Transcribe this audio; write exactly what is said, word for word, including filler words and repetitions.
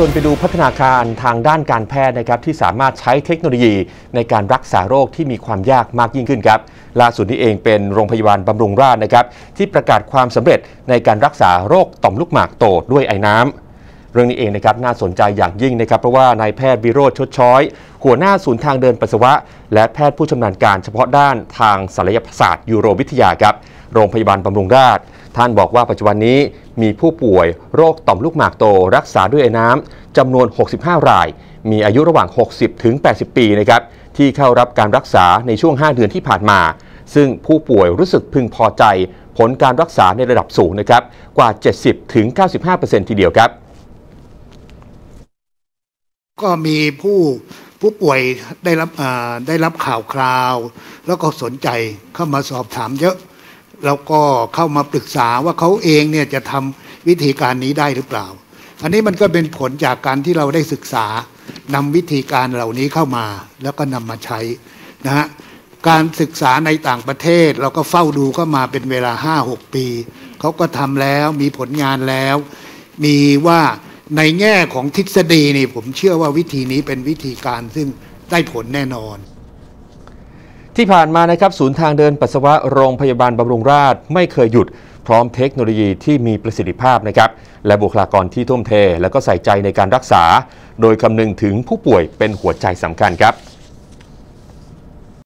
ชวนไปดูพัฒนาการทางด้านการแพทย์นะครับที่สามารถใช้เทคโนโลยีในการรักษาโรคที่มีความยากมากยิ่งขึ้นครับล่าสุดนี้เองเป็นโรงพยาบาลบำรุงราษฎร์นะครับที่ประกาศความสำเร็จในการรักษาโรคต่อมลูกหมากโตด้วยไอน้ำเรื่องนี้เองนะครับน่าสนใจอย่างยิ่งนะครับเพราะว่านายแพทย์วิโรจน์ ชดช้อยหัวหน้าศูนย์ทางเดินปัสสาวะและแพทย์ผู้ชำนาญการเฉพาะด้านทางศัลยศาสตร์ยูโรวิทยาครับโรงพยาบาลบำรุงราษฎร์ท่านบอกว่าปัจจุบันนี้มีผู้ป่วยโรคต่อมลูกหมากโตรักษาด้วยไอน้ำจำนวนหกสิบห้ารายมีอายุระหว่าง หกสิบถึงแปดสิบ ปีนะครับที่เข้ารับการรักษาในช่วงห้าเดือนที่ผ่านมาซึ่งผู้ป่วยรู้สึกพึงพอใจผลการรักษาในระดับสูงนะครับกว่า เจ็ดสิบถึงเก้าสิบห้าเปอร์เซ็นต์ ทีเดียวครับก็มีผู้ผู้ป่วยได้รับได้รับข่าวคราวแล้วก็สนใจเข้ามาสอบถามเยอะแล้วก็เข้ามาปรึกษาว่าเขาเองเนี่ยจะทำวิธีการนี้ได้หรือเปล่าอันนี้มันก็เป็นผลจากการที่เราได้ศึกษานำวิธีการเหล่านี้เข้ามาแล้วก็นำมาใช้นะฮะการศึกษาในต่างประเทศเราก็เฝ้าดูเข้ามาเป็นเวลา ห้าหก ปีเขาก็ทำแล้วมีผลงานแล้วมีว่าในแง่ของทฤษฎีนี่ผมเชื่อว่าวิธีนี้เป็นวิธีการซึ่งได้ผลแน่นอนที่ผ่านมานะครับศูนย์ทางเดินปัสสาวะโรงพยาบาลบำรุงราษฎร์ไม่เคยหยุดพร้อมเทคโนโลยีที่มีประสิทธิภาพนะครับและบุคลากรที่ทุ่มเทและก็ใส่ใจในการรักษาโดยคำนึงถึงผู้ป่วยเป็นหัวใจสำคัญครับ